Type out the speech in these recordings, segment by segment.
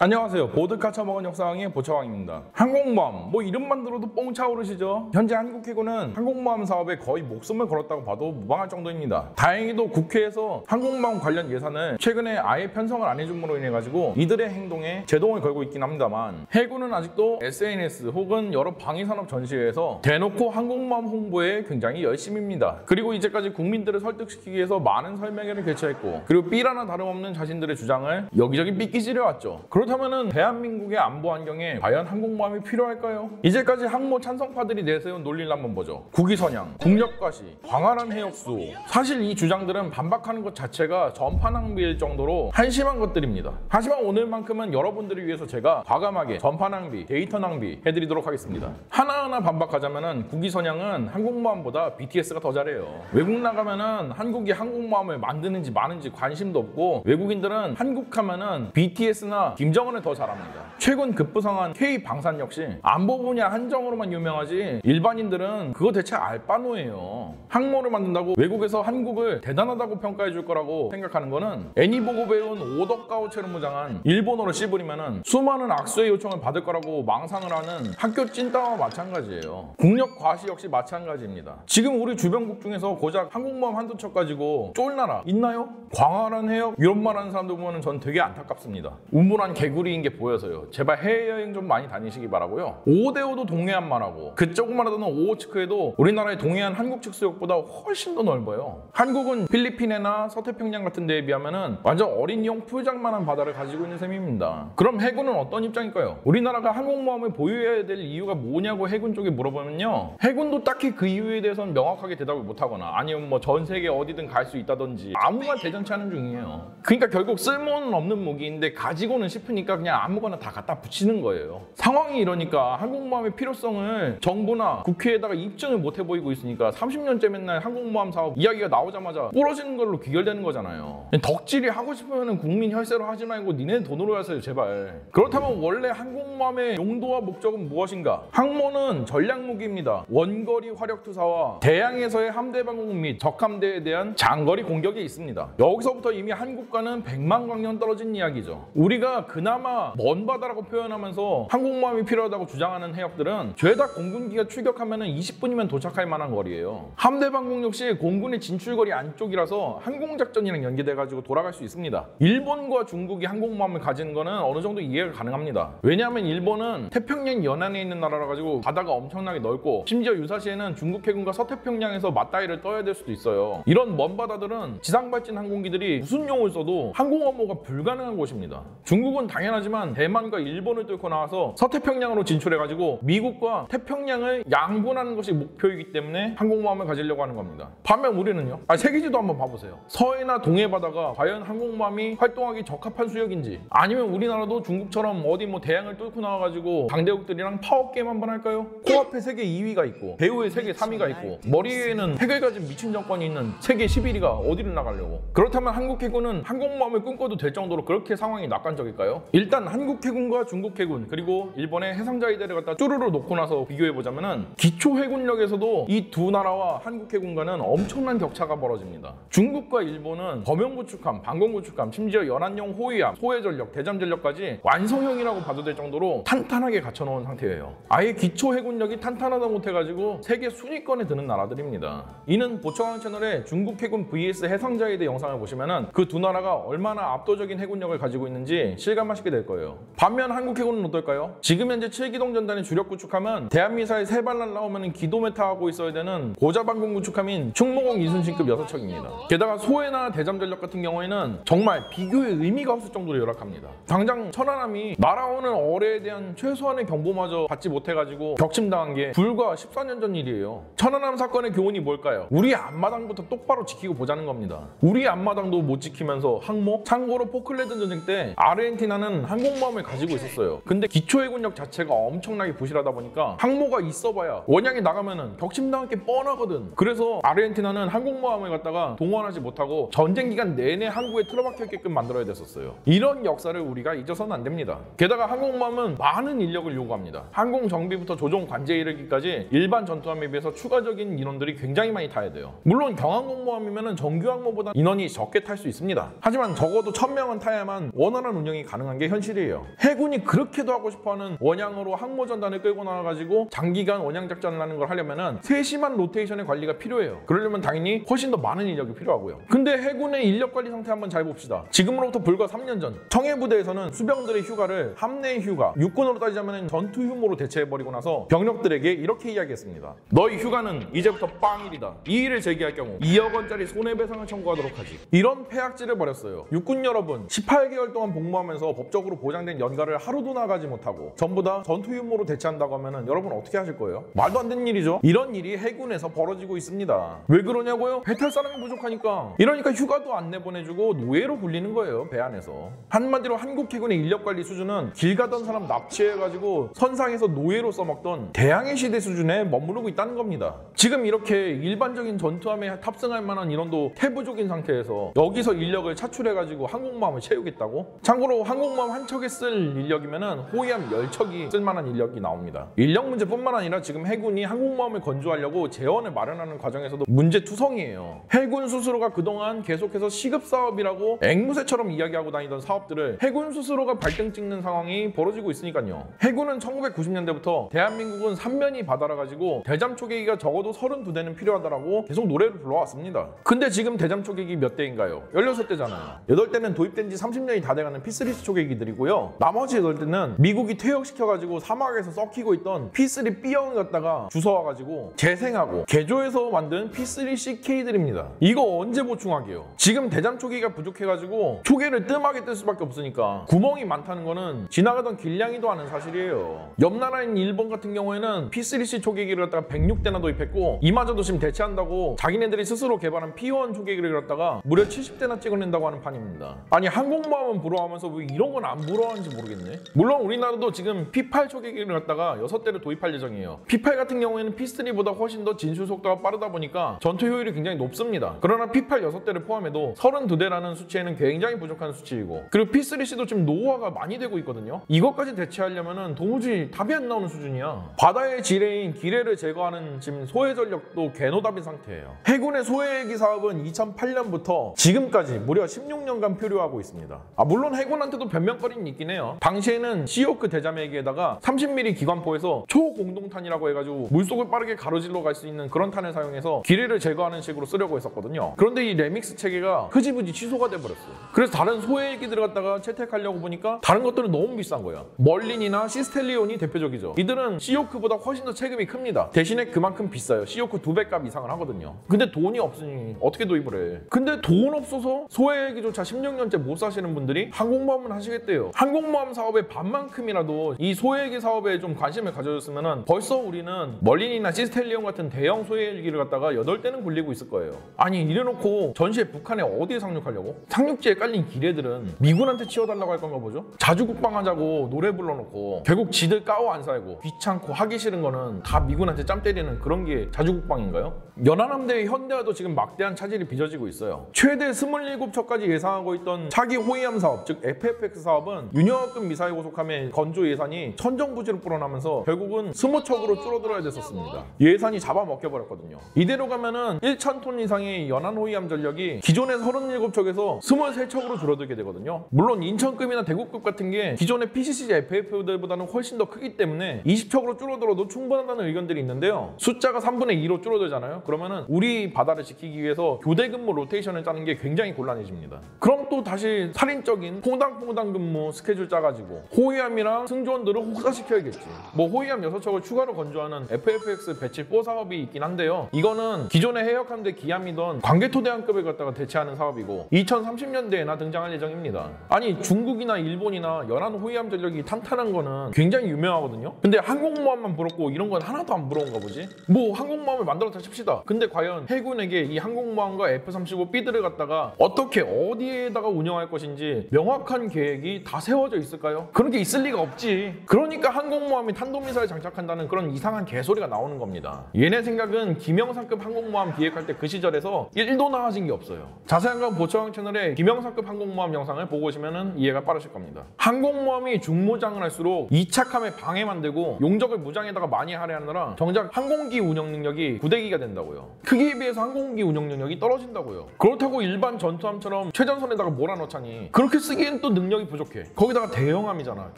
안녕하세요. 보드카 처먹은 역사왕의 보차왕입니다. 항공모함, 뭐 이름만 들어도 뽕차오르시죠? 현재 한국 해군은 항공모함 사업에 거의 목숨을 걸었다고 봐도 무방할 정도입니다. 다행히도 국회에서 항공모함 관련 예산을 최근에 아예 편성을 안 해줌으로 인해 가지고 이들의 행동에 제동을 걸고 있긴 합니다만, 해군은 아직도 SNS 혹은 여러 방위산업 전시회에서 대놓고 항공모함 홍보에 굉장히 열심입니다. 그리고 이제까지 국민들을 설득시키기 위해서 많은 설명회를 개최했고, 그리고 삐라나 다름없는 자신들의 주장을 여기저기 삐끼지려 왔죠. 그렇다면 대한민국의 안보 환경에 과연 항공모함이 필요할까요? 이제까지 항모 찬성파들이 내세운 논리를 한번 보죠. 국위선양, 국력과시, 광활한 해역수. 사실 이 주장들은 반박하는 것 자체가 전파 낭비일 정도로 한심한 것들입니다. 하지만 오늘만큼은 여러분들을 위해서 제가 과감하게 전파 낭비, 데이터 낭비 해드리도록 하겠습니다. 하나하나 반박하자면 국위선양은 항공모함보다 BTS가 더 잘해요. 외국 나가면 한국이 항공모함을 만드는지 마는지 관심도 없고, 외국인들은 한국 하면 BTS나 김정은을 더 잘합니다. 최근 급부상한 K방산 역시 안보 분야 한정으로만 유명하지 일반인들은 그거 대체 알바노예요. 항모를 만든다고 외국에서 한국을 대단하다고 평가해 줄 거라고 생각하는 거는 애니 보고 배운 오덕가오체를 무장한 일본어를 씹으리면 수많은 악수의 요청을 받을 거라고 망상을 하는 학교 찐따와 마찬가지예요. 국력 과시 역시 마찬가지입니다. 지금 우리 주변국 중에서 고작 항공모함 한두 척 가지고 쫄 나라 있나요? 광활한 해역 이런 말 하는 사람들 보면 전 되게 안타깝습니다. 우물안 개구리인 게 보여서요. 제발 해외여행 좀 많이 다니시기 바라고요. 5대5도 동해안만 하고, 그쪽만 하던 오호츠크에도 우리나라의 동해안 한국 측 수역보다 훨씬 더 넓어요. 한국은 필리핀이나 서태평양 같은 데에 비하면 완전 어린이용 풀장만한 바다를 가지고 있는 셈입니다. 그럼 해군은 어떤 입장일까요? 우리나라가 항공모함을 보유해야 될 이유가 뭐냐고 해군 쪽에 물어보면요, 해군도 딱히 그 이유에 대해서는 명확하게 대답을 못하거나 아니면 뭐 전 세계 어디든 갈 수 있다든지 아무 말 대잔치 하는 중이에요. 그러니까 결국 쓸모는 없는 무기인데 가지고는 싶으니까 그냥 아무거나 다 갖다 붙이는 거예요. 상황이 이러니까 항공모함의 필요성을 정부나 국회에다가 입증을 못 해보이고 있으니까 30년째 맨날 항공모함 사업 이야기가 나오자마자 부러지는 걸로 귀결되는 거잖아요. 덕질이 하고 싶으면 국민 혈세로 하지 말고 니네 돈으로 하세요, 제발. 그렇다면 원래 항공모함의 용도와 목적은 무엇인가? 항모는 전략무기입니다. 원거리 화력투사와 대양에서의 함대 방공 및 적함대에 대한 장거리 공격이 있습니다. 여기서부터 이미 한국과는 100만 광년 떨어진 이야기죠. 우리가 그나마 먼 바다라고 표현하면서 항공모함이 필요하다고 주장하는 해역들은 죄다 공군기가 출격하면 20분이면 도착할 만한 거리예요. 함대 방공 역시 공군의 진출거리 안쪽이라서 항공작전이랑 연계돼가지고 돌아갈 수 있습니다. 일본과 중국이 항공모함을 가지는 거는 어느 정도 이해가 가능합니다. 왜냐하면 일본은 태평양 연안에 있는 나라라가지고 바다가 엄청나게 넓고, 심지어 유사시에는 중국 해군과 서태평양에서 맞다이를 떠야 될 수도 있어요. 이런 먼 바다들은 지상발진 항공기들이 무슨 용을 써도 항공 업무가 불가능한 곳입니다. 중국은 당연하지만 대만과 일본을 뚫고 나와서 서태평양으로 진출해가지고 미국과 태평양을 양분하는 것이 목표이기 때문에 항공모함을 가지려고 하는 겁니다. 반면 우리는요, 세계지도 한번 봐보세요. 서해나 동해 바다가 과연 항공모함이 활동하기 적합한 수역인지, 아니면 우리나라도 중국처럼 어디 뭐 대양을 뚫고 나와가지고 강대국들이랑 파워게임 한번 할까요? 코앞에 세계 2위가 있고 배후에 세계 3위가 있고 머리 위에는 핵을 가진 미친 정권이 있는 세계 11위가 어디를 나가려고? 그렇다면 한국 해군은 항공모함을 꿈꿔도 될 정도로 그렇게 상황이 낙관적일까요? 일단 한국 해군과 중국 해군 그리고 일본의 해상자위대를 갖다 쭈루루 놓고 나서 비교해보자면은 기초 해군력에서도 이 두 나라와 한국 해군과는 엄청난 격차가 벌어집니다. 중국과 일본은 범용구축함, 방공구축함, 심지어 연안용 호위함, 소해전력, 대잠전력까지 완성형이라고 봐도 될 정도로 탄탄하게 갖춰놓은 상태예요. 아예 기초 해군력이 탄탄하다 못해가지고 세계 순위권에 드는 나라들입니다. 이는 보청왕 채널의 중국 해군 vs 해상자위대 영상을 보시면은 그 두 나라가 얼마나 압도적인 해군력을 가지고 있는지 실감하시게 될 거예요. 반면 한국 해군은 어떨까요? 지금 현재 7기동 전단의 주력 구축함은 대한미사일 3발 날라오면 기도메타하고 있어야 되는 고자방공 구축함인 충무공 이순신급 6척입니다. 게다가 소해나 대잠전력 같은 경우에는 정말 비교의 의미가 없을 정도로 열악합니다. 당장 천안함이 날아오는 어뢰에 대한 최소한의 경보마저 받지 못해가지고 격침당한 게 불과 14년 전 일이에요. 천안함 사건의 교훈이 뭘까요? 우리 앞마당부터 똑바로 지키고 보자는 겁니다. 우리 앞마당도 못 지키면서 항모? 참고로 포클랜드 전쟁 때 아르헨티나는 항공모함을 가지고 있었어요. 근데 기초해군력 자체가 엄청나게 부실하다 보니까 항모가 있어봐야 원양에 나가면은 격침당할 게 뻔하거든. 그래서 아르헨티나는 항공모함을 갖다가 동원하지 못하고 전쟁 기간 내내 항구에 틀어박혀 있게끔 만들어야 됐었어요. 이런 역사를 우리가 잊어서는 안 됩니다. 게다가 항공모함은 많은 인력을 요구합니다. 항공 정비부터 조종 관제에 이르기까지 일반 전투함에 비해서 추가적인 인원들이 굉장히 많이 타야 돼요. 물론 경항공모함이면은 정규 항모보다 인원이 적게 탈 수 있습니다. 하지만 적어도 1000명은 타야만 원활한 운영이 가능합니다. 가능한 게 현실이에요. 해군이 그렇게도 하고 싶어하는 원양으로 항모전단을 끌고 나와가지고 장기간 원양 작전을 하는 걸 하려면은 세심한 로테이션의 관리가 필요해요. 그러려면 당연히 훨씬 더 많은 인력이 필요하고요. 근데 해군의 인력 관리 상태 한번 잘 봅시다. 지금으로부터 불과 3년 전 청해부대에서는 수병들의 휴가를 함내의 휴가, 육군으로 따지자면 전투 휴무로 대체해버리고 나서 병력들에게 이렇게 이야기했습니다. 너희 휴가는 이제부터 빵일이다. 이 일을 제기할 경우 2억 원짜리 손해배상을 청구하도록 하지. 이런 폐악질을 벌였어요. 육군 여러분 18개월 동안 복무하면서 법적으로 보장된 연가를 하루도 나가지 못하고 전부 다 전투 휴무로 대체한다고 하면은 여러분 어떻게 하실 거예요? 말도 안 되는 일이죠. 이런 일이 해군에서 벌어지고 있습니다. 왜 그러냐고요? 배탈 사람이 부족하니까. 이러니까 휴가도 안 내보내주고 노예로 굴리는 거예요, 배 안에서. 한마디로 한국 해군의 인력관리 수준은 길 가던 사람 납치해가지고 선상에서 노예로 써먹던 대항해 시대 수준에 머무르고 있다는 겁니다. 지금 이렇게 일반적인 전투함에 탑승할 만한 인원도 태부족인 상태에서 여기서 인력을 차출해가지고 항공모함을 채우겠다고? 참고로 항공모함 한 척에 쓸 인력이면은 호위함 10척이 쓸만한 인력이 나옵니다. 인력 문제뿐만 아니라 지금 해군이 항공모함을 건조하려고 재원을 마련하는 과정에서도 문제투성이에요. 해군 스스로가 그동안 계속해서 시급사업이라고 앵무새처럼 이야기하고 다니던 사업들을 해군 스스로가 발등 찍는 상황이 벌어지고 있으니까요. 해군은 1990년대부터 대한민국은 삼면이 바다라가지고 대잠 초계기가 적어도 32대는 필요하다라고 계속 노래를 불러왔습니다. 근데 지금 대잠 초계기 몇 대인가요? 16대잖아요. 8대는 도입된 지 30년이 다 돼가는 P3 초계기들이고요. 나머지 8대는 미국이 퇴역시켜가지고 사막에서 썩히고 있던 P3 B형을 갖다가 주워와가지고 재생하고 개조해서 만든 P3CK들입니다. 이거 언제 보충하게요? 지금 대잠 초계기가 부족해가지고 초계를 뜸하게 뜰 수밖에 없으니까 구멍이 많다는 거는 지나가던 길냥이도 아는 사실이에요. 옆나라인 일본 같은 경우에는 P3C 초계기를 갖다가 106대나 도입했고 이마저도 지금 대체한다고 자기네들이 스스로 개발한 P1 초계기를 갖다가 무려 70대나 찍어낸다고 하는 판입니다. 아니 항공모함은 부러워하면서 왜 이런 건 안 부러워하는지 모르겠네. 물론 우리나라도 지금 P8 초계기를 갖다가 6대를 도입할 예정이에요. P8 같은 경우에는 P3보다 훨씬 더 진출 속도가 빠르다 보니까 전투 효율이 굉장히 높습니다. 그러나 P8 6대를 포함해도 32대라는 수치에는 굉장히 부족한 수치이고 그리고 P3C도 지금 노후화가 많이 되고 있거든요. 이것까지 대체하려면 도무지 답이 안 나오는 수준이야. 바다의 지뢰인 기뢰를 제거하는 지금 소해 전력도 개노답인 상태예요. 해군의 소해헬기 사업은 2008년부터 지금까지 무려 16년간 표류하고 있습니다. 물론 해군한테도 변명거리는 있긴 해요. 당시에는 시오크 대잠헬기에다가 30mm 기관포에서 초공동탄이라고 해가지고 물속을 빠르게 가로질러 갈 수 있는 그런 탄을 사용해서 기뢰를 제거하는 식으로 쓰려고 했었거든요. 그런데 이 레믹스 체계가 흐지부지 취소가 돼버렸어요. 그래서 다른 소해헬기들 갖다가 채택하려고 보니까 다른 것들은 너무 비싼 거야. 멀린이나 시스텔리온이 대표적이죠. 이들은 시오크보다 훨씬 더 체급이 큽니다. 대신에 그만큼 비싸요. 시오크 2배값 이상을 하거든요. 근데 돈이 없으니 어떻게 도입을 해? 근데 돈 없어서 소해헬기조차 16년째 못 사시는 분들이 항공모함은 하시겠대요. 항공모함 사업의 반만큼이라도 이 소해헬기 사업에 좀 관심을 가져줬으면 벌써 우리는 멀린이나 시스텔리온 같은 대형 소해헬기를 갖다가 8대는 굴리고 있을 거예요. 아니 이래놓고 전시에 북한에 어디에 상륙하려고? 상륙지에 깔린 기뢰들은 미군한테 치워달라고 할 건가 보죠? 자주 국방하자고 노래 불러놓고 결국 지들 까오 안 살고 귀찮고 하기 싫은 거는 다 미군한테 짬 때리는 그런 게 자주 국방인가요? 연안함대의 현대화도 지금 막대한 차질이 빚어지고 있어요. 최대 27척까지 예상하고 있던 차기 호위함 사업, 즉 FFX 사업은 윤여하급 미사일 고속함의 건조 예산이 천정부지로 불어나면서 결국은 20척으로 줄어들어야 됐었습니다. 예산이 잡아먹혀버렸거든요. 이대로 가면은 1,000톤 이상의 연안 호위함 전력이 기존의 37척에서 23척으로 줄어들게 되거든요. 물론 인천급이나 대구급 같은 게 기존의 PCC, FF들보다는 훨씬 더 크기 때문에 20척으로 줄어들어도 충분하다는 의견들이 있는데요. 숫자가 3분의 2로 줄어들잖아요. 그러면은 우리 바다를 지키기 위해서 교대 근무 로테이션을 짜는 게 굉장히 곤란해집니다. 그럼 또 다시 살인적인 퐁당퐁당 근무 스케줄 짜가지고 호위함이랑 승조원들을 혹사시켜야겠지. 뭐 호위함 6척을 추가로 건조하는 FFX 배치 4 사업이 있긴 한데요. 이거는 기존의 해역함대 기함이던 관계토대함급을 갖다가 대체하는 사업이고 2030년대에나 등장할 예정입니다. 아니 중국이나 일본이나 연안 호위함 전력이 탄탄한 거는 굉장히 유명하거든요. 근데 항공모함만 부럽고 이런 건 하나도 안 부러운가 보지? 뭐 항공모함을 만들었다 칩시다. 근데 과연 해군에게 이 항공모함과 F-35B들을 갖다가 어떻게 어디에다가 운영할 것인지 명확한 계획이 다 세워져 있을까요? 그런 게 있을 리가 없지. 그러니까 항공모함이 탄도미사일 장착한다는 그런 이상한 개소리가 나오는 겁니다. 얘네 생각은 김영삼급 항공모함 기획할 때 그 시절에서 1도나 하신 게 없어요. 자세한 건 보초왕 채널의 김영삼급 항공모함 영상을 보고 오시면 이해가 빠르실 겁니다. 항공모함이 중무장을 할수록 2차함에 방해만 되고 용적을 무장에다가 많이 할애하느라 정작 항공기 운영 능력이 9대기가 된다고요. 크기에 비해서 항공기 운영 능력이 떨어진다고요. 그렇다고 일반 전투함처럼 최전선에다가 몰아넣자니 그렇게 쓰기엔 또 능력이 근력이 부족해. 거기다가 대형암이잖아.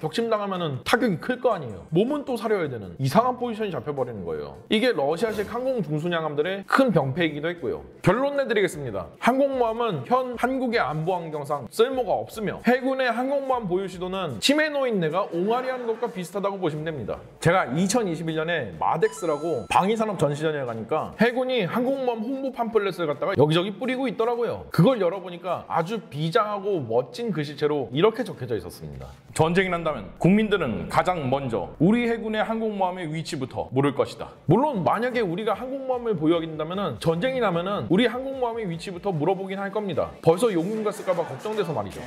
격침당하면 타격이 클 거 아니에요. 몸은 또 사려야 되는 이상한 포지션이 잡혀버리는 거예요. 이게 러시아식 항공 중순양함들의 큰 병폐이기도 했고요. 결론 내드리겠습니다. 항공모함은 현 한국의 안보 환경상 쓸모가 없으며 해군의 항공모함 보유 시도는 치매 노인네가 옹알이하는 것과 비슷하다고 보시면 됩니다. 제가 2021년에 마덱스라고 방위산업 전시전에 가니까 해군이 항공모함 홍보 팜플렛을 갖다가 여기저기 뿌리고 있더라고요. 그걸 열어보니까 아주 비장하고 멋진 글씨체로 이렇게 적혀져 있었습니다. 전쟁이 난다면 국민들은 가장 먼저 우리 해군의 항공모함의 위치부터 모를 것이다. 물론 만약에 우리가 항공모함을 보유한다면 전쟁이 나면 우리 항공모함의 위치부터 물어보긴 할 겁니다. 벌써 용궁 갔을까봐 걱정돼서 말이죠.